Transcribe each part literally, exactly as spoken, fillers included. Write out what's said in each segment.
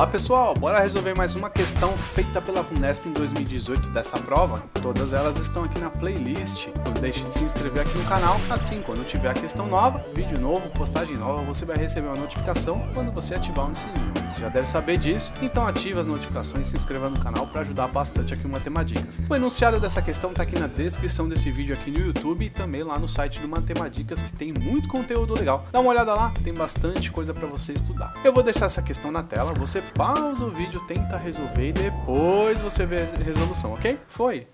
Olá pessoal, bora resolver mais uma questão feita pela Vunesp em dois mil e dezoito dessa prova? Todas elas estão aqui na playlist. Não deixe de se inscrever aqui no canal, assim quando tiver a questão nova, vídeo novo, postagem nova, você vai receber uma notificação quando você ativar um sininho. Você já deve saber disso, então ative as notificações e se inscreva no canal para ajudar bastante aqui no MatemaDicas. O enunciado dessa questão está aqui na descrição desse vídeo aqui no YouTube e também lá no site do MatemaDicas, que tem muito conteúdo legal. Dá uma olhada lá, tem bastante coisa para você estudar. Eu vou deixar essa questão na tela, você pausa o vídeo, tenta resolver e depois você vê a resolução, ok? Foi!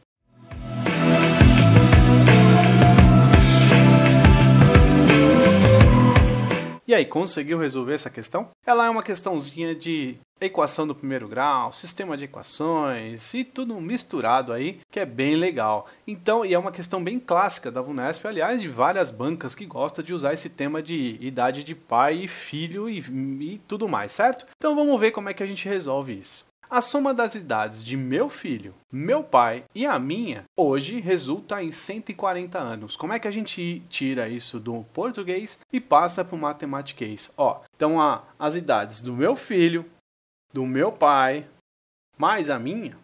E aí, conseguiu resolver essa questão? Ela é uma questãozinha de equação do primeiro grau, sistema de equações e tudo misturado aí, que é bem legal. Então, e é uma questão bem clássica da Vunesp, aliás, de várias bancas que gosta de usar esse tema de idade de pai e filho e, e tudo mais, certo? Então vamos ver como é que a gente resolve isso. A soma das idades de meu filho, meu pai e a minha, hoje, resulta em cento e quarenta anos. Como é que a gente tira isso do português e passa para o matematicês? Ó, então, a, as idades do meu filho, do meu pai, mais a minha,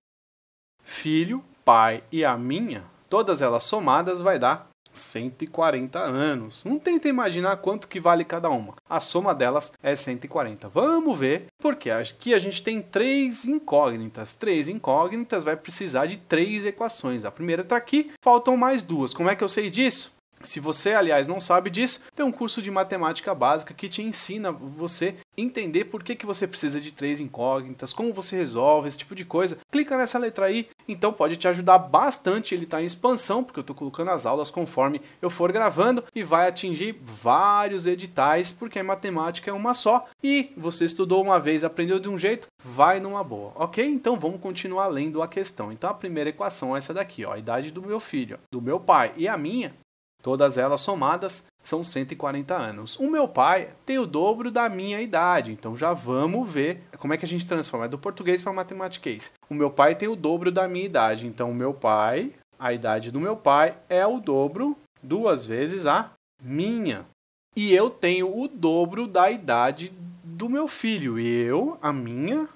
filho, pai e a minha, todas elas somadas vai dar cento e quarenta anos. Não tenta imaginar quanto que vale cada uma. A soma delas é cento e quarenta. Vamos ver, porque aqui a gente tem três incógnitas. Três incógnitas vai precisar de três equações. A primeira está aqui, faltam mais duas. Como é que eu sei disso? Se você, aliás, não sabe disso, tem um curso de matemática básica que te ensina você entender por que, que você precisa de três incógnitas, como você resolve, esse tipo de coisa. Clica nessa letra aí, então pode te ajudar bastante. Ele está em expansão, porque eu estou colocando as aulas conforme eu for gravando e vai atingir vários editais, porque a matemática é uma só e você estudou uma vez, aprendeu de um jeito, vai numa boa, ok? Então vamos continuar lendo a questão. Então a primeira equação é essa daqui, ó, a idade do meu filho, do meu pai e a minha, todas elas somadas são cento e quarenta anos. O meu pai tem o dobro da minha idade, então já vamos ver como é que a gente transforma. É do português para o matematicês. O meu pai tem o dobro da minha idade, então o meu pai, a idade do meu pai é o dobro, duas vezes a minha. E eu tenho o dobro da idade do meu filho. Eu, a minha,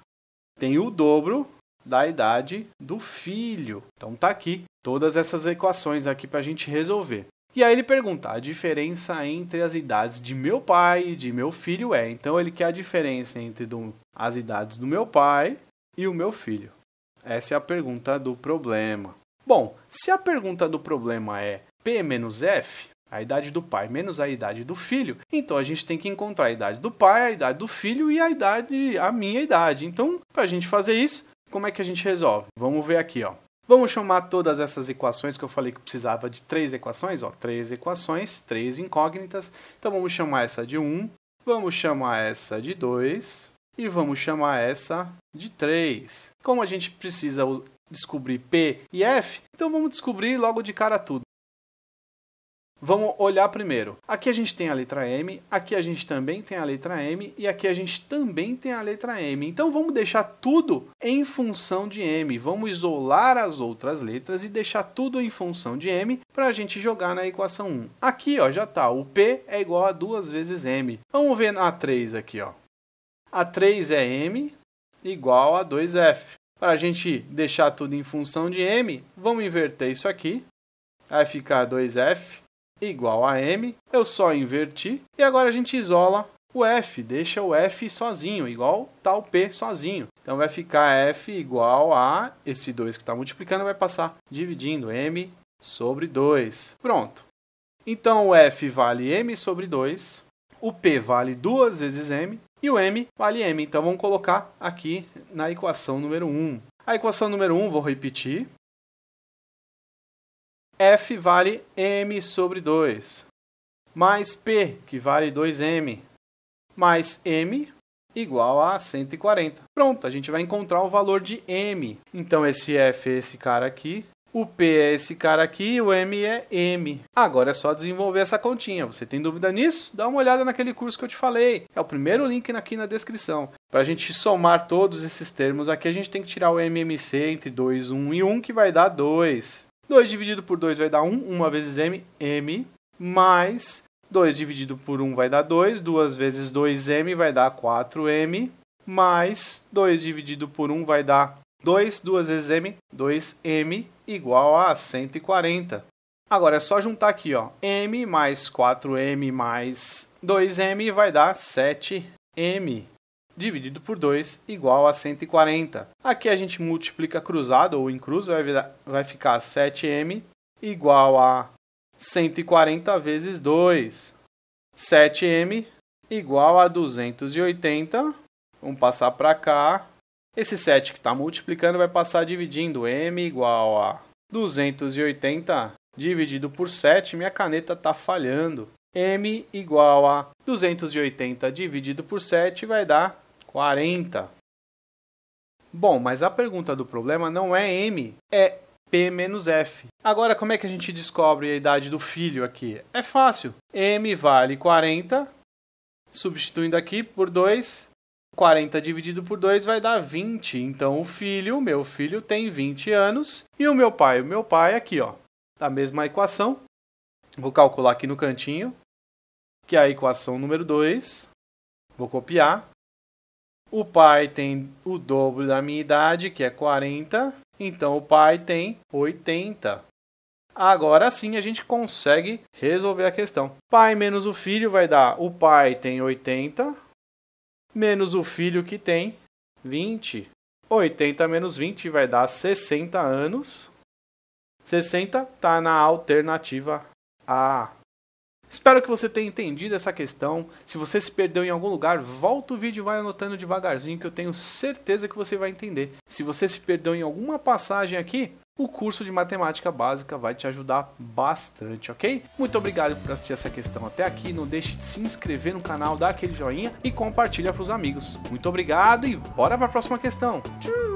tenho o dobro da idade do filho. Então tá aqui todas essas equações aqui para a gente resolver. E aí ele pergunta, a diferença entre as idades de meu pai e de meu filho é. Então ele quer a diferença entre do, as idades do meu pai e o meu filho. Essa é a pergunta do problema. Bom, se a pergunta do problema é P menos F, a idade do pai menos a idade do filho, então a gente tem que encontrar a idade do pai, a idade do filho e a, idade, a minha idade. Então, para a gente fazer isso, como é que a gente resolve? Vamos ver aqui, ó. Vamos chamar todas essas equações que eu falei que precisava de três equações, ó, três equações, três incógnitas. Então vamos chamar essa de um, vamos chamar essa de dois e vamos chamar essa de três. Como a gente precisa descobrir P e F, então vamos descobrir logo de cara tudo. Vamos olhar primeiro. Aqui a gente tem a letra M, aqui a gente também tem a letra M e aqui a gente também tem a letra M. Então vamos deixar tudo em função de M. Vamos isolar as outras letras e deixar tudo em função de M para a gente jogar na equação um. Aqui, ó, já está. O P é igual a duas vezes M. Vamos ver na três aqui, ó. A três é M igual a dois F. Para a gente deixar tudo em função de M, vamos inverter isso aqui. Vai ficar dois F. Igual a M, eu só inverti, e agora a gente isola o F, deixa o F sozinho, igual tal P sozinho. Então vai ficar F igual a, esse dois que está multiplicando vai passar dividindo, M sobre dois. Pronto. Então o F vale M sobre dois, o P vale duas vezes M, e o M vale M. Então vamos colocar aqui na equação número um. A equação número um, vou repetir. F vale M sobre dois, mais P, que vale dois M, mais M, igual a cento e quarenta. Pronto, a gente vai encontrar o valor de M. Então, esse F é esse cara aqui, o P é esse cara aqui e o M é M. Agora é só desenvolver essa continha. Você tem dúvida nisso? Dá uma olhada naquele curso que eu te falei. É o primeiro link aqui na descrição. Para a gente somar todos esses termos aqui, a gente tem que tirar o M M C entre dois, um e um, que vai dar dois. dois dividido por dois vai dar um, uma vezes M, M, mais dois dividido por um vai dar dois, duas vezes dois M vai dar quatro M, mais dois dividido por um vai dar dois, duas vezes m, dois m igual a cento e quarenta. Agora é só juntar aqui, ó, m mais quatro m mais dois m vai dar sete m. Dividido por dois igual a cento e quarenta. Aqui a gente multiplica cruzado ou incruso, vai, virar, vai ficar sete m igual a cento e quarenta vezes dois. sete m igual a duzentos e oitenta. Vamos passar para cá. Esse sete que está multiplicando vai passar dividindo. M igual a duzentos e oitenta dividido por sete. Minha caneta está falhando. M igual a duzentos e oitenta dividido por sete vai dar quarenta. Bom, mas a pergunta do problema não é m, é p menos f. Agora, como é que a gente descobre a idade do filho aqui? É fácil. M vale quarenta, substituindo aqui por dois. quarenta dividido por dois vai dar vinte. Então, o filho, o meu filho, tem vinte anos. E o meu pai? O meu pai aqui, ó, da mesma equação. Vou calcular aqui no cantinho, que é a equação número dois. Vou copiar. O pai tem o dobro da minha idade, que é quarenta. Então, o pai tem oitenta. Agora sim, a gente consegue resolver a questão. Pai menos o filho vai dar o pai tem oitenta, menos o filho que tem vinte. oitenta menos vinte vai dar sessenta anos. sessenta está na alternativa A. Espero que você tenha entendido essa questão. Se você se perdeu em algum lugar, volta o vídeo e vai anotando devagarzinho, que eu tenho certeza que você vai entender. Se você se perdeu em alguma passagem aqui, o curso de matemática básica vai te ajudar bastante, ok? Muito obrigado por assistir essa questão até aqui. Não deixe de se inscrever no canal, dá aquele joinha e compartilha para os amigos. Muito obrigado e bora para a próxima questão. Tchau!